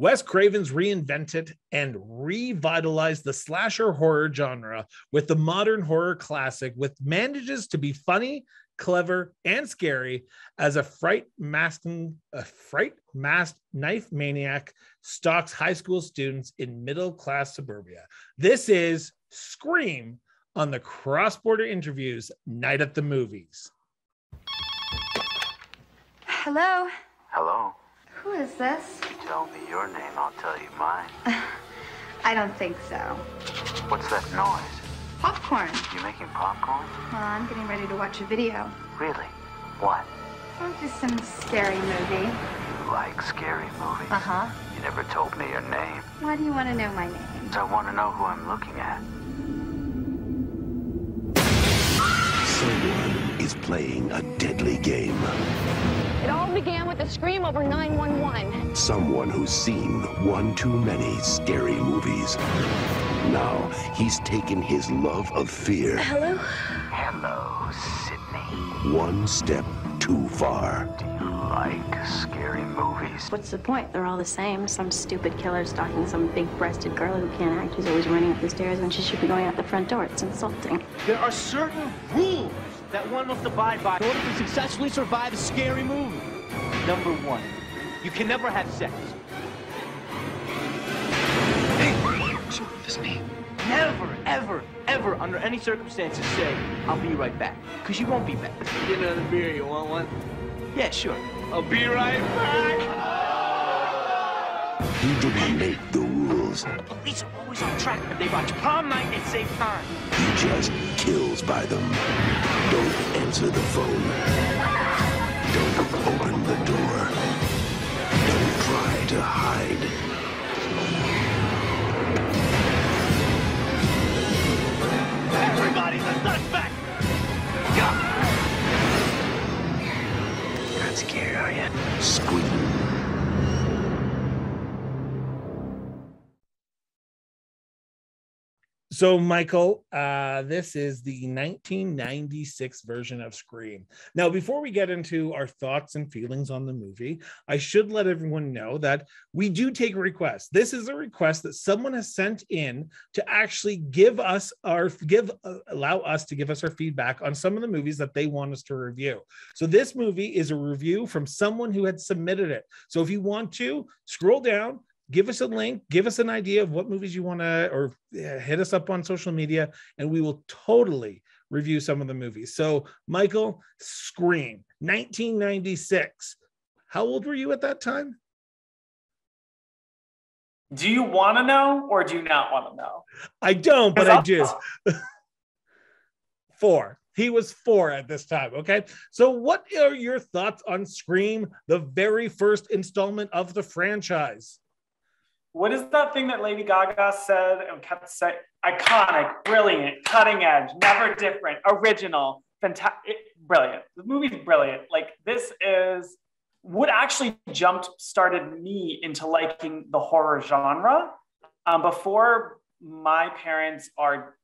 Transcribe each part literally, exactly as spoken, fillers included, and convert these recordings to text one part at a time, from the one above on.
Wes Craven's reinvented and revitalized the slasher horror genre with the modern horror classic, which manages to be funny, clever, and scary as a fright masking a fright masked knife maniac stalks high school students in middle class suburbia. This is Scream on the Cross Border Interviews Night at the Movies. Hello. Hello. Who is this? You tell me your name, I'll tell you mine. Uh, I don't think so. What's that noise? Popcorn. You making popcorn? Well, I'm getting ready to watch a video. Really? What? Oh, just some scary movie. You like scary movies? Uh-huh. You never told me your name. Why do you want to know my name? I want to know who I'm looking at. Someone is playing a deadly game. It all began with a scream over nine one one. Someone who's seen one too many scary movies. Now he's taken his love of fear. Hello? Hello, Sydney. One step too far. Do you like scary movies? What's the point? They're all the same. Some stupid killer stalking some big-breasted girl who can't act, who's always running up the stairs when she should be going out the front door. It's insulting. There are certain rules that one must abide by in order to successfully survive a scary movie. Number one, you can never have sex. Hey, what's wrong with me? Never, ever, ever, under any circumstances, say, I'll be right back. Because you won't be back. Get another beer, you want one? Yeah, sure. I'll be right back! He didn't make the rules. The police are always on track, but they watch prom night at same time. He just kills by them. Don't answer the phone. Don't open the door. Don't try to hide. Everybody's a suspect! You're not scared, are you? Squeak. So, Michael, uh, this is the nineteen ninety-six version of Scream. Now, before we get into our thoughts and feelings on the movie, I should let everyone know that we do take requests. This is a request that someone has sent in to actually give us our give uh, allow us to give us our feedback on some of the movies that they want us to review. So this movie is a review from someone who had submitted it. So if you want to scroll down, give us a link, give us an idea of what movies you want to, or hit us up on social media, and we will totally review some of the movies. So, Michael, Scream, nineteen ninety-six. How old were you at that time? Do you want to know, or do you not want to know? I don't, but I do. Four. He was four at this time, okay? So what are your thoughts on Scream, the very first installment of the franchise? What is that thing that Lady Gaga said and kept saying? Iconic, brilliant, cutting edge, never different, original, fantastic, brilliant. The movie's brilliant. Like, this is what actually jump started me into liking the horror genre. Um, before, my parents are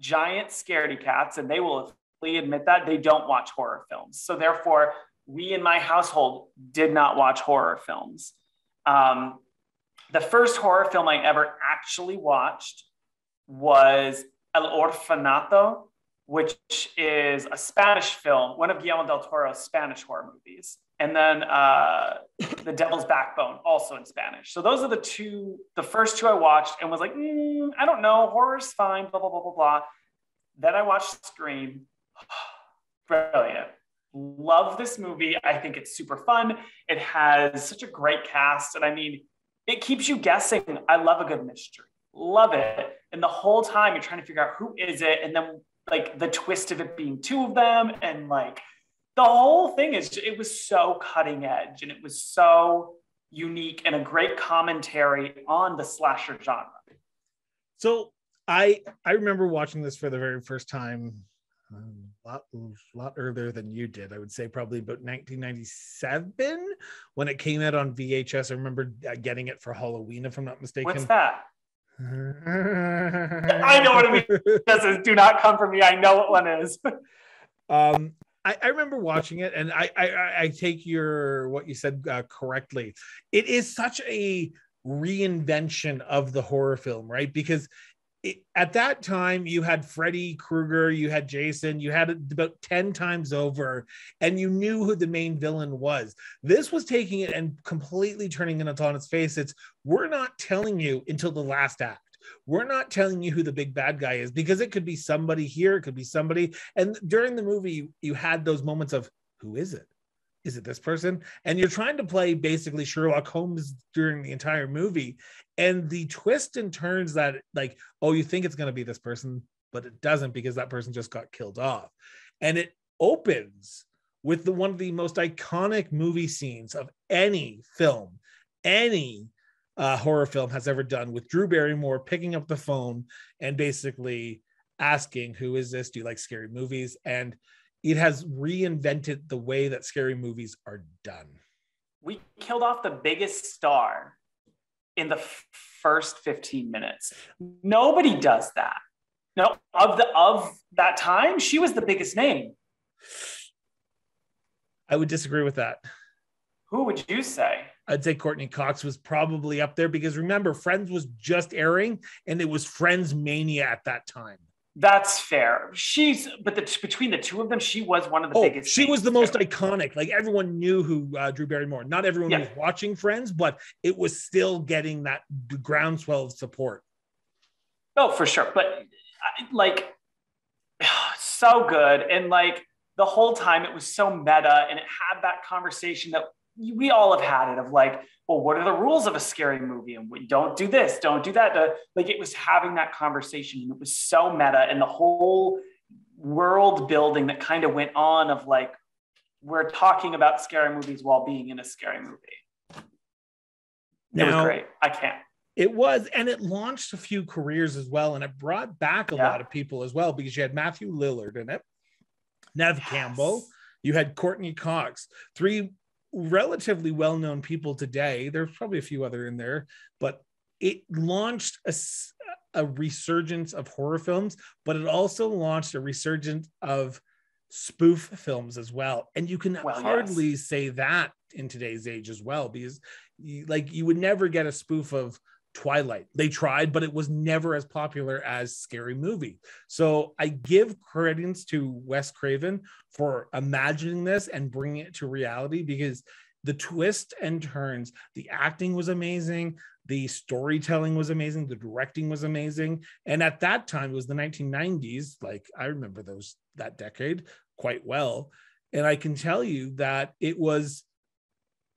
giant scaredy cats, and they will admit that they don't watch horror films. So therefore, we in my household did not watch horror films. Um, The first horror film I ever actually watched was El Orfanato, which is a Spanish film, one of Guillermo del Toro's Spanish horror movies. And then uh, The Devil's Backbone, also in Spanish. So those are the two, the first two I watched and was like, mm, I don't know, horror's fine, blah, blah, blah, blah, blah. Then I watched Scream. Brilliant. Love this movie. I think it's super fun. It has such a great cast. And I mean, it keeps you guessing. I love a good mystery. Love it. And the whole time you're trying to figure out who is it. And then like the twist of it being two of them. And like the whole thing is, it was so cutting edge and it was so unique and a great commentary on the slasher genre. So I, I remember watching this for the very first time um, a lot, a lot earlier than you did. I would say probably about nineteen ninety-seven when it came out on V H S. I remember getting it for Halloween, if I'm not mistaken. What's that? I know what it means. This is, do not come for me. I know what one is. um, I, I remember watching it, and I, I, I take your what you said uh, correctly. It is such a reinvention of the horror film, right? Because it, at that time, you had Freddy Krueger, you had Jason, you had it about ten times over, and you knew who the main villain was. This was taking it and completely turning it on its face. It's, we're not telling you until the last act. We're not telling you who the big bad guy is, because it could be somebody here, it could be somebody. And during the movie, you, you had those moments of, who is it? Is it this person? And you're trying to play basically Sherlock Holmes during the entire movie. And the twists and turns that, like, oh, you think it's going to be this person, but it doesn't, because that person just got killed off. And it opens with the one of the most iconic movie scenes of any film, any uh, horror film has ever done, with Drew Barrymore picking up the phone and basically asking, who is this? Do you like scary movies? And it has reinvented the way that scary movies are done. We killed off the biggest star in the f- first fifteen minutes. Nobody does that. No, of the of that time, she was the biggest name. I would disagree with that. Who would you say? I'd say Courtney Cox was probably up there, because remember, Friends was just airing, and it was Friends mania at that time. That's fair. She's, but the, between the two of them, she was one of the oh, biggest. She was the most ever. iconic. Like, everyone knew who uh, Drew Barrymore. Not everyone yeah. was watching Friends, but it was still getting that groundswell of support. Oh, for sure. But like, so good. And like the whole time it was so meta, and it had that conversation that we all have had it of like, well, what are the rules of a scary movie? And we don't do this, don't do that. Like, it was having that conversation, and it was so meta, and the whole world building that kind of went on of like, we're talking about scary movies while being in a scary movie. Now, it was great. I can't. It was, and it launched a few careers as well, and it brought back a yeah. lot of people as well, because you had Matthew Lillard in it, Neve yes. Campbell, you had Courtney Cox, three relatively well-known people today. There's probably a few other in there, but it launched a, a resurgence of horror films, but it also launched a resurgence of spoof films as well. And you can well, hardly yes. say that in today's age as well, because you, like, you would never get a spoof of Twilight. They tried, but it was never as popular as Scary Movie. So I give credence to Wes Craven for imagining this and bringing it to reality, because the twists and turns, the acting was amazing, the storytelling was amazing, the directing was amazing. And at that time, it was the nineteen nineties. Like, I remember those that decade quite well. And I can tell you that it was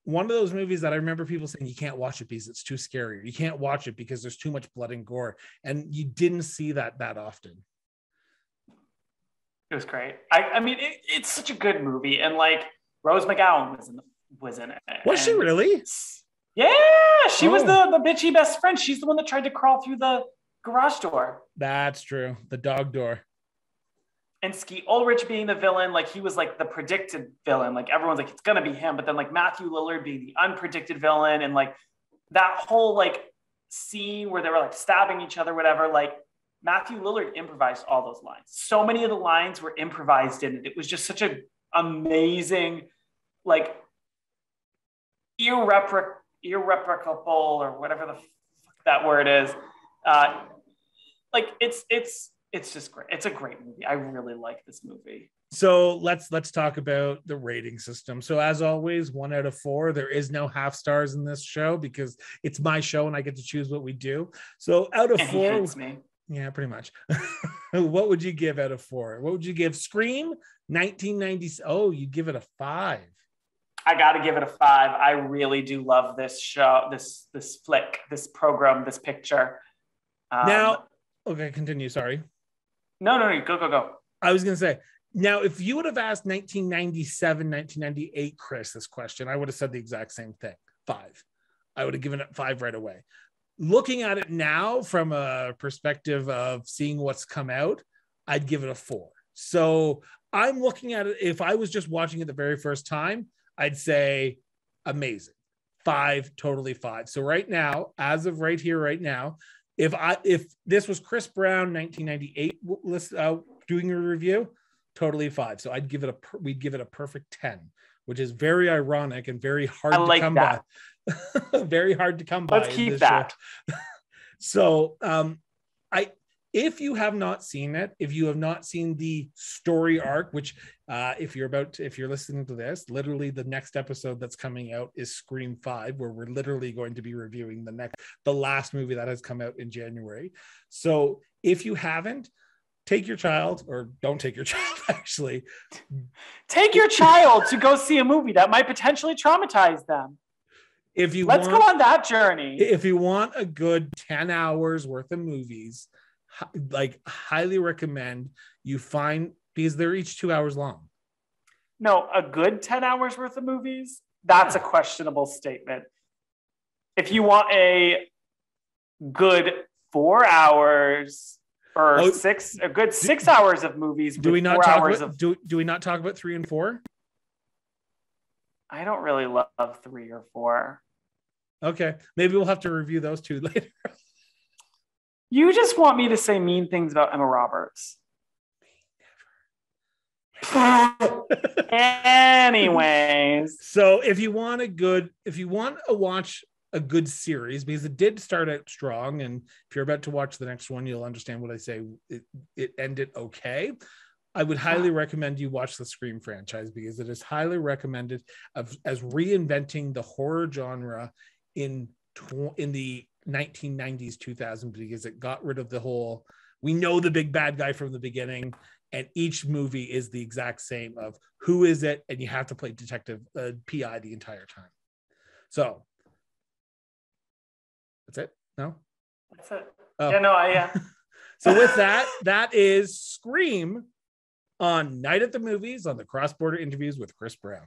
one of those movies that I remember people saying, you can't watch it because it's too scary, or you can't watch it because there's too much blood and gore. And you didn't see that that often. It was great. I, I mean, it, it's such a good movie. And like, Rose McGowan was in, the, was in it. Was and she really? Yeah, she oh. was the, the bitchy best friend. She's the one that tried to crawl through the garage door. That's true. The dog door. And Skeet Ulrich being the villain, like, he was like the predicted villain. Like, everyone's like, it's gonna be him. But then like Matthew Lillard being the unpredicted villain, and like that whole like scene where they were like stabbing each other, whatever, like Matthew Lillard improvised all those lines. So many of the lines were improvised in it. It was just such an amazing, like, irrepar- irreparable or whatever the fuck that word is. Uh, like it's, it's, It's just great. It's a great movie. I really like this movie. So let's let's talk about the rating system. So as always, one out of four. There is no half stars in this show, because it's my show and I get to choose what we do. So out of and four, he hates me. Yeah, pretty much. What would you give out of four? What would you give Scream nineteen ninety? Oh, you give it a five. I got to give it a five. I really do love this show, this this flick, this program, this picture. Um, now, okay, continue. Sorry. No, no, no, go, go, go. I was going to say, now, if you would have asked nineteen ninety-seven, nineteen ninety-eight Chris this question, I would have said the exact same thing, five. I would have given it five right away. Looking at it now from a perspective of seeing what's come out, I'd give it a four. So I'm looking at it, if I was just watching it the very first time, I'd say amazing. Five, totally five. So right now, as of right here, right now, If I if this was Chris Brown nineteen ninety-eight uh, doing a review, totally five. So I'd give it a, we'd give it a perfect ten, which is very ironic and very hard I to like come that. by. Very hard to come Let's by. Let's keep that. So um, I, if you have not seen it, if you have not seen the story arc, which uh, if you're about to, if you're listening to this, literally the next episode that's coming out is Scream five, where we're literally going to be reviewing the next, the last movie that has come out in January. So if you haven't, take your child, or don't take your child, actually. Take your child to go see a movie that might potentially traumatize them. If you Let's want, go on that journey. If you want a good ten hours worth of movies, like, highly recommend you find, because they're each two hours long. No, a good ten hours worth of movies, that's yeah. a questionable statement. If you want a good four hours or oh, six, a good six do, hours of movies, do we not talk about, of, do, do we not talk about three and four? I don't really love three or four. Okay, maybe we'll have to review those two later. You just want me to say mean things about Emma Roberts. Anyways. So if you want a good, if you want to watch a good series, because it did start out strong, and if you're about to watch the next one, you'll understand what I say. It, it ended okay. I would highly recommend you watch the Scream franchise, because it is highly recommended of, as reinventing the horror genre in tw- in the nineteen nineties, two thousand, because it got rid of the whole, we know the big bad guy from the beginning, and each movie is the exact same of who is it, and you have to play detective uh, P I the entire time. So that's it. No, that's it. Oh. Yeah, no, I, yeah. So with that, that is Scream on Night at the Movies on the Cross Border Interviews with Chris Brown.